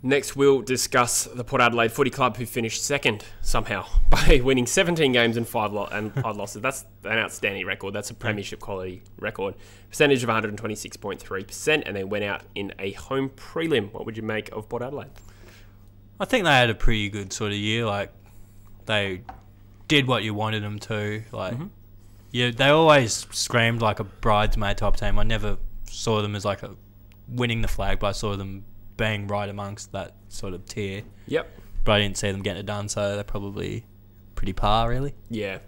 Next, we'll discuss the Port Adelaide Footy Club, who finished second somehow by winning 17 games and 5 losses. That's an outstanding record. That's a premiership quality record. Percentage of 126.3%, and they went out in a home prelim. What would you make of Port Adelaide? I think they had a pretty good sort of year. Like, they did what you wanted them to. Like, yeah, they always screamed like a bridesmaid type team. I never saw them as like a winning the flag, but I saw them being right amongst that sort of tier. Yep. But I didn't see them getting it done, so they're probably pretty par, really. Yeah.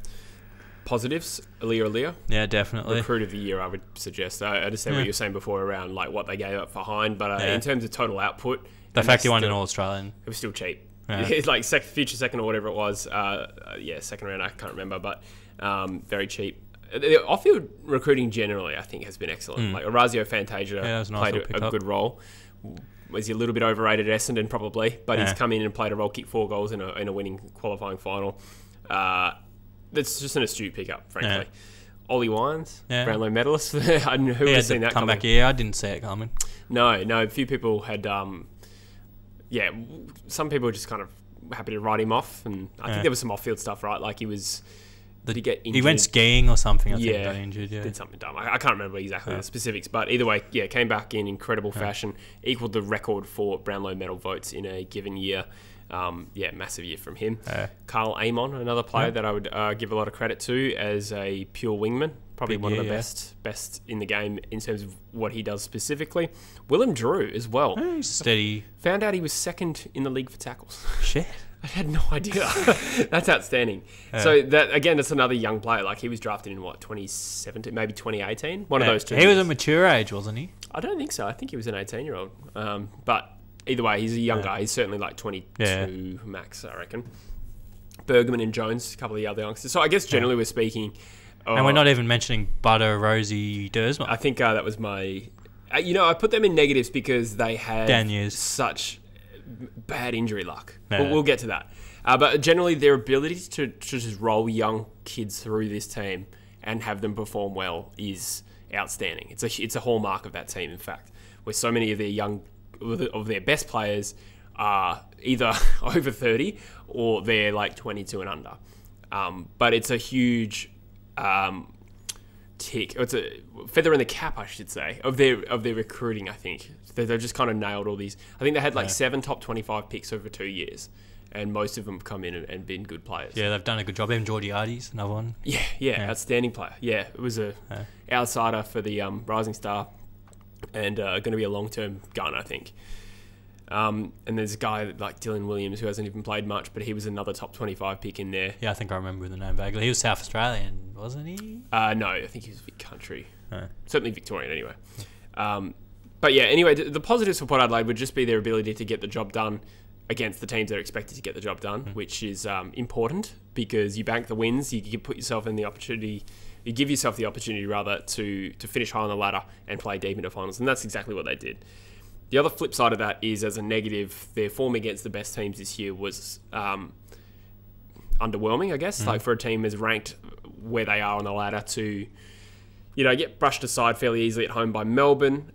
Positives, Aliyah. Yeah, definitely. Recruit of the year, I would suggest. I understand what you were saying before around like what they gave up for Hine, but in terms of total output... The fact he won an All-Australian. It was still cheap. Yeah. It's like future second or whatever it was. Yeah, second round, I can't remember, but very cheap. The off-field recruiting generally, I think, has been excellent. Like Orazio Fantasia played a good role. Was he a little bit overrated at Essendon? Probably, but he's come in and played a role, kicked 4 goals in a winning qualifying final. That's just an astute pickup, frankly. Ollie Wines, Brownlow medalist. I don't know who would have seen that coming. Comeback, I didn't see it coming. No, no. A few people had, yeah, some people were just kind of happy to write him off, and I think there was some off-field stuff, right? Like he was... Did he get injured? He went skiing or something, I think, got injured. Yeah. Did something dumb. I can't remember exactly the specifics, but either way, yeah, came back in incredible fashion, equaled the record for Brownlow medal votes in a given year. Yeah, massive year from him. Carl Amon, another player that I would give a lot of credit to as a pure wingman. Probably one of the best in the game in terms of what he does specifically. Willem Drew as well. He's steady. Found out he was second in the league for tackles. Shit. I had no idea. That's outstanding. So that again, that's another young player. Like he was drafted in what, 2017, maybe 2018. One of those two. He was a mature age, wasn't he? I don't think so. I think he was an 18-year-old. But either way, he's a young guy. He's certainly like 22 max, I reckon. Bergman and Jones, a couple of the other youngsters. So I guess generally we're speaking. And we're not even mentioning Butter, Rosie, Dersmer. I think that was my. You know, I put them in negatives because they had such bad injury luck. We'll get to that. But generally, their ability to just roll young kids through this team and have them perform well is outstanding. It's a hallmark of that team, in fact, where so many of their best players are either over 30 or they're like 22 and under. But it's a huge tick. It's a feather in the cap, I should say, of their recruiting. I think they've just kind of nailed all these. I think they had like 7 top 25 picks over 2 years, and most of them come in and been good players. Yeah, they've done a good job. Even Georgiades, another one. Yeah, outstanding player. Yeah, it was a outsider for the Rising Star, and going to be a long-term gun, I think. And there's a guy like Dylan Williams who hasn't even played much, but he was another top 25 pick in there. Yeah, I think I remember the name vaguely. He was South Australian, wasn't he? No, I think he was Vic Country. Certainly Victorian anyway. But yeah, anyway, the positives for Port Adelaide would just be their ability to get the job done against the teams that are expected to get the job done, which is important because you bank the wins, you put yourself in the opportunity... You give yourself the opportunity, rather, to finish high on the ladder and play deep into finals, and that's exactly what they did. The other flip side of that is, as a negative, their form against the best teams this year was underwhelming, I guess. Like for a team as ranked where they are on the ladder to, you know, get brushed aside fairly easily at home by Melbourne.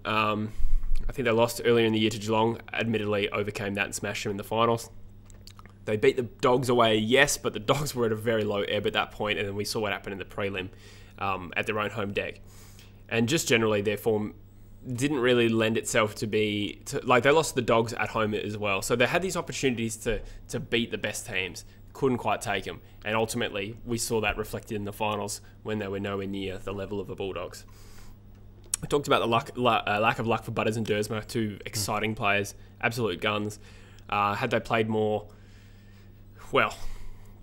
I think they lost earlier in the year to Geelong. Admittedly, overcame that and smashed them in the finals. They beat the Dogs away, yes, but the Dogs were at a very low ebb at that point, and then we saw what happened in the prelim at their own home deck. And just generally, their form didn't really lend itself to be... like, they lost the Dogs at home as well. So they had these opportunities to beat the best teams, couldn't quite take them. And ultimately, we saw that reflected in the finals when they were nowhere near the level of the Bulldogs. I talked about the lack of luck for Butters and Dersmer, 2 exciting players, absolute guns. Had they played more... Well,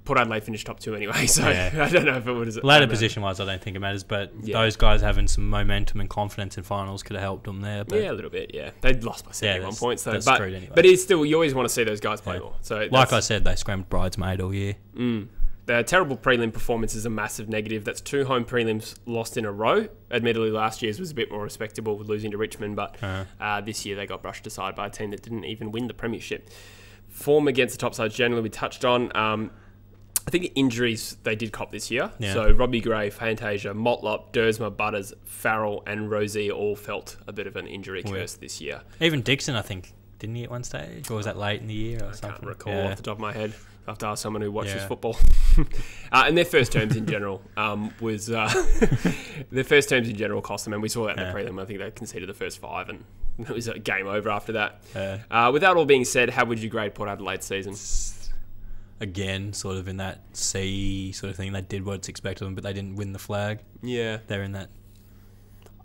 Port Adelaide finished top 2 anyway, so I don't know if it would... Ladder position-wise, I don't think it matters, but those guys having some momentum and confidence in finals could have helped them there. But yeah, a little bit, yeah. They lost by 71 points, though. That's true anyway. But it's still, you always want to see those guys play more. So like I said, they scrammed bridesmaid all year. Their terrible prelim performance is a massive negative. That's 2 home prelims lost in a row. Admittedly, last year's was a bit more respectable with losing to Richmond, but this year they got brushed aside by a team that didn't even win the premiership. Form against the top sides generally we touched on. I think the injuries they did cop this year. So Robbie Gray, Fantasia, Motlop, Dersmer, Butters, Farrell and Rosie all felt a bit of an injury curse this year. Even Dixon, I think, didn't he, at one stage? Or was that late in the year or something? I can't recall off the top of my head. I have to ask someone who watches football. And their first terms in general was... their first terms in general cost them, and we saw that in the prelim. I think they conceded the first 5, and it was a game over after that. With that all being said, how would you grade Port Adelaide's season? Again, sort of in that C sort of thing. They did what's expected of them, but they didn't win the flag. Yeah. They're in that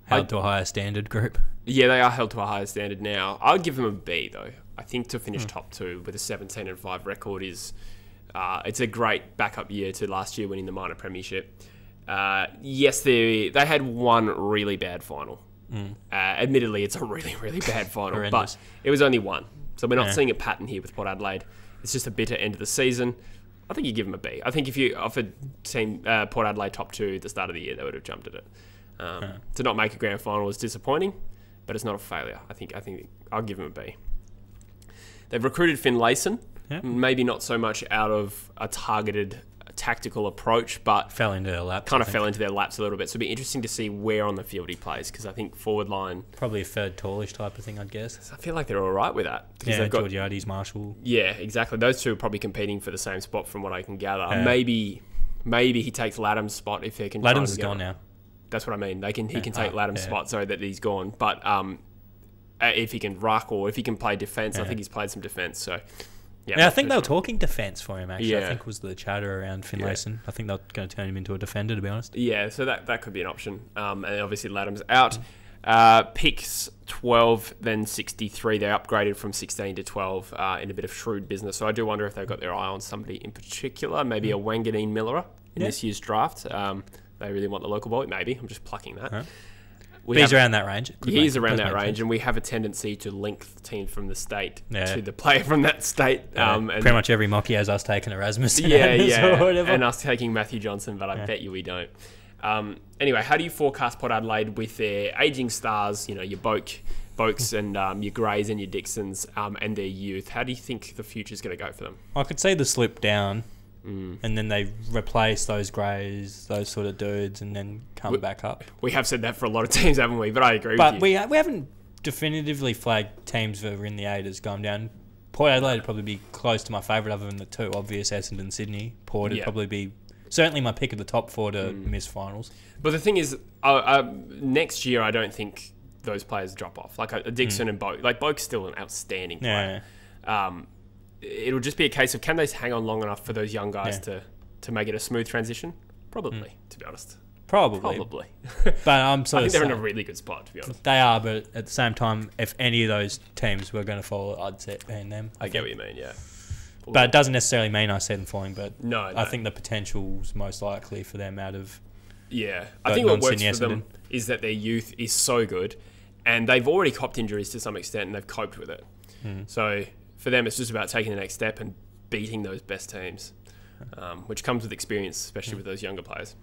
held to a higher standard group. Yeah, they are held to a higher standard now. I would give them a B, though. I think to finish top two with a 17-5 record is... it's a great backup year to last year winning the minor premiership. Yes, they had one really bad final. Admittedly, it's a really, really bad final, but it was only one. So we're not seeing a pattern here with Port Adelaide. It's just a bitter end of the season. I think you give them a B. I think if you offered team Port Adelaide top two at the start of the year, they would have jumped at it. To not make a grand final is disappointing, but it's not a failure. I think I'll give them a B. They've recruited Finlayson, maybe not so much out of a targeted tactical approach, but fell into their laps. Kind of fell into their laps a little bit. So it'd be interesting to see where on the field he plays, because I think forward line, probably a third tallish type of thing, I'd guess. I feel like they're all right with that. Yeah, they've got Yardy's Marshall. Yeah, exactly. Those two are probably competing for the same spot, from what I can gather. Maybe he takes Ladhams' spot if they can. Ladhams is gone now. That's what I mean. They can he can take Ladham's spot, so that he's gone. But if he can ruck or if he can play defence, I think he's played some defence. So yeah, I think they were talking defence for him. Actually, I think was the chatter around Finlayson. I think they're going to turn him into a defender, to be honest. Yeah, so that could be an option. And obviously Ladham's out. Picks 12, then 63. They upgraded from 16 to 12 in a bit of shrewd business. So I do wonder if they've got their eye on somebody in particular, maybe a Wanganeen Miller in this year's draft. They really want the local boy, maybe. I'm just plucking that. But he's around that range. He's around that range, and we have a tendency to link the team from the state to the player from that state. And pretty much every mock he has us taking Erasmus. Or whatever. And us taking Matthew Johnson, but I bet you we don't. Anyway, how do you forecast Port Adelaide with their ageing stars, you know, your Boaks and your Grays and your Dixons and their youth? How do you think the future's going to go for them? I could see the slip down. And then they replace those Greys, those sort of dudes, and then come back up. We have said that for a lot of teams, haven't we? But I agree with you. But we haven't definitively flagged teams that were in the eight as gone down. Port Adelaide would probably be close to my favourite, other than the two obvious, Essendon, Sydney. Port would probably be certainly my pick of the top four to miss finals. But the thing is, next year I don't think those players drop off. Like Dixon and Boak. Like Boak's still an outstanding player. It'll just be a case of, can they hang on long enough for those young guys to make it a smooth transition? Probably, to be honest. Probably. But I think they're in a really good spot, to be honest. They are, but at the same time, if any of those teams were going to fall, I'd set them. I get what you mean, yeah. But it doesn't necessarily mean I see them falling, but I think the potential's most likely for them out of... Yeah, I think what works for them is that their youth is so good, and they've already copped injuries to some extent, and they've coped with it. So... for them, it's just about taking the next step and beating those best teams, which comes with experience, especially with those younger players.